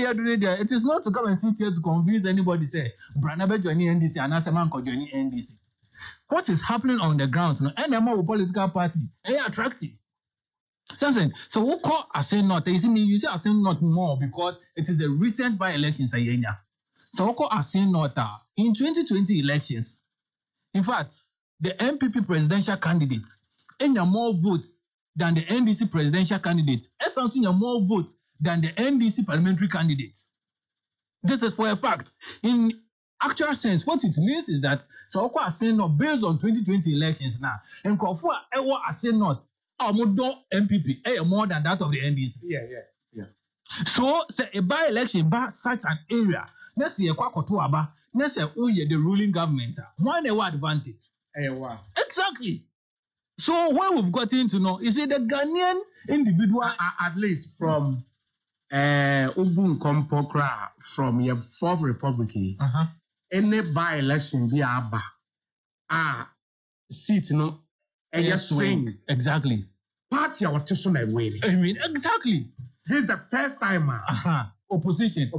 you're doing there, it is not to come and sit here to convince anybody, say, Branabe joining NDC and Asemanko joining NDC. What is happening on the ground? No, NMO political party, they are attractive. Something. So who call Asen not? You see me, you say Asen not more because it is a recent by-elections. So who call Asen not in 2020 elections? In fact, the MPP presidential candidate and more votes than the NDC presidential candidate. That's something more votes than the NDC parliamentary candidate. This is for a fact. In actual sense, what it means is that so who Asen not based on 2020 elections now and Kofu Ewa Asen not. MPP more than that of the NDC. Yeah. So a by-election by such an area. Let's say the ruling government. One advantage. Exactly. So what we've gotten to know is the Ghanaian individual at least from Ogun Kompokra from your fourth republic. Any by-election be aba seat no. And you're swing. Exactly. Party or station away. I mean, exactly. This is the first time. Opposition.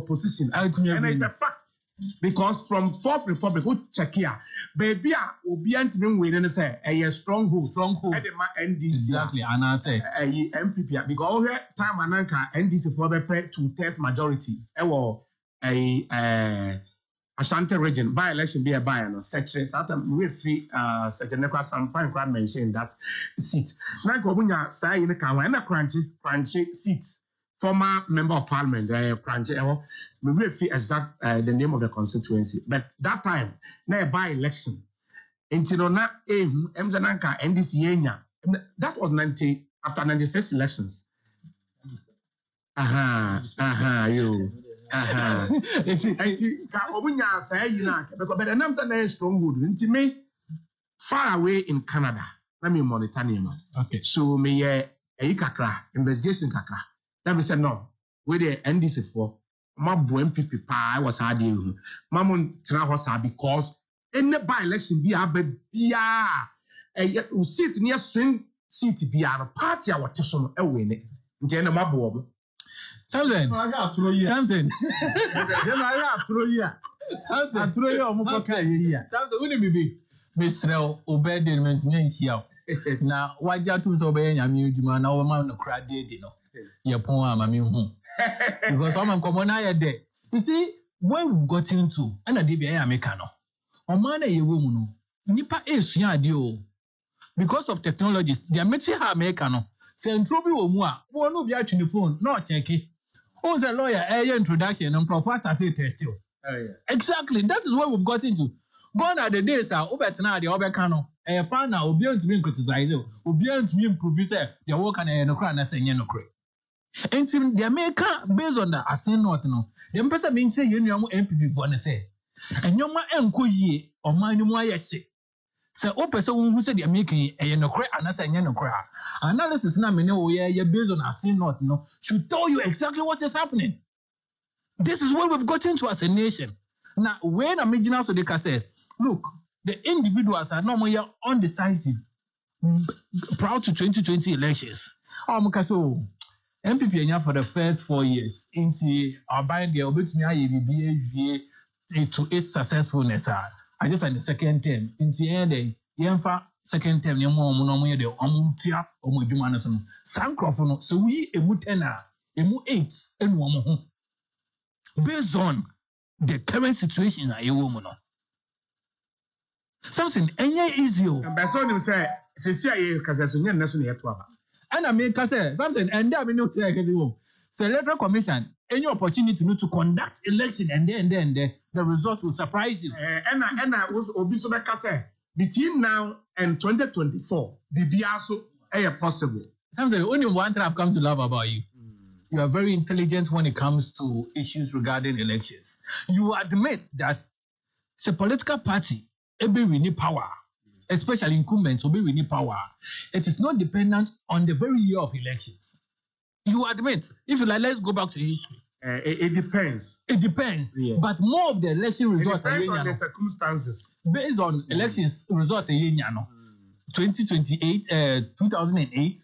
And it's a fact. Because from Fourth Republic, who check here, baby, obedient men within say, a stronghold. NDC. Exactly. And I say, MPP. Because here, time Ananka, NDC for the pay to test majority. Ashanti region by election be a by no such as that with the Segenequa Sampan Grand mentioned that seat. Now Gobunya say in the Kawa and a crunchy seat. Former member of parliament, crunchy we will feel exact the name of the constituency. But that time, now by election. Intinona Mzananka NDC Yenya. That was 90 after 96 elections. You far away in Canada. Let me monitor him. Okay. So me investigation kakra. Let me say no. Where the NDC for? My boy MPP I was adding. My mum because in the by-election be a seat near swing seat be a party our station a win. Then my boy. Something. Because I'm common there. You see, where we got into, and I did be a mechanic. Because of technologies, they are making her mechanic. Central be omwa, wonu be atwene phone, no check it. Who's a lawyer? Air introduction and proper started test you. Exactly, that is what we've got into. Gone are the days are over tonight. The other canon, a fan now, obedient to me criticize you, obedient to me improvise their work and a crown as a yenocre. And the American based on the Asen not no. The person means say you know MPP for say. And your man ye or man you say. So, all person who said they're making a yenocre and as a yenocre. Analysis now, me know where you're based on Asen not no should tell you exactly what is happening. This is what we've got into as a nation. Now, when I'm making out so they can say, look, the individuals are normally undecisive, proud to 2020 elections. So, MPP for the first 4 years, into our buying the BAVA to its successfulness. I just had the second term. In the end, the Yenfa second term, the Omutia, Omujumanason, Sancrofono, so we Emutena, Emu 8, and Womo. Based on the current situation, are you woman? Something any easy. And by so you say, "Cecilia, Casasunyan National Network." And I mean, Cassel, something, and there be no say against you. So, Electoral Commission, any opportunity to conduct election, and then the results will surprise you. And I was Obisoda Cassel between now and 2024. The Biaso are possible. Something only one thing I've come to love about you. You are very intelligent when it comes to issues regarding elections. You admit that the political party, we need power, especially incumbents, we need power. It is not dependent on the very year of elections. You admit, if you like, let's go back to history. It depends. It depends. Yeah. But more of the election results are based on the circumstances. Based on elections results, 2008, 2008.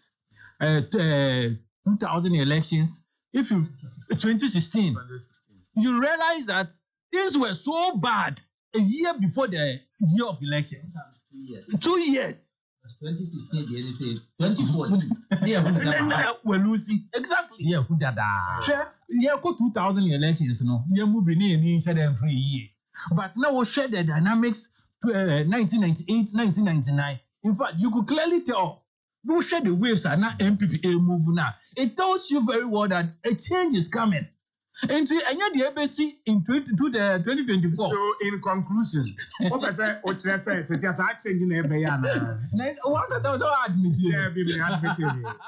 2000 elections, if you 2016, 2016, you realize that things were so bad a year before the year of elections. 2 years. 2 years. 2016, the NDC. 2014. Yeah, we're losing. Exactly. Yeah, who did that? Sure. Yeah, 2000 elections. No, yeah, we bring in insurance every year. But now we share the dynamics. 1998, 1999. In fact, you could clearly tell. We share the waves are now MPPA move now. It tells you very well that a change is coming. Until the ABC in 2024. So, in conclusion, what I say, what I say, says yes, I change in every year. What I say, I admit it.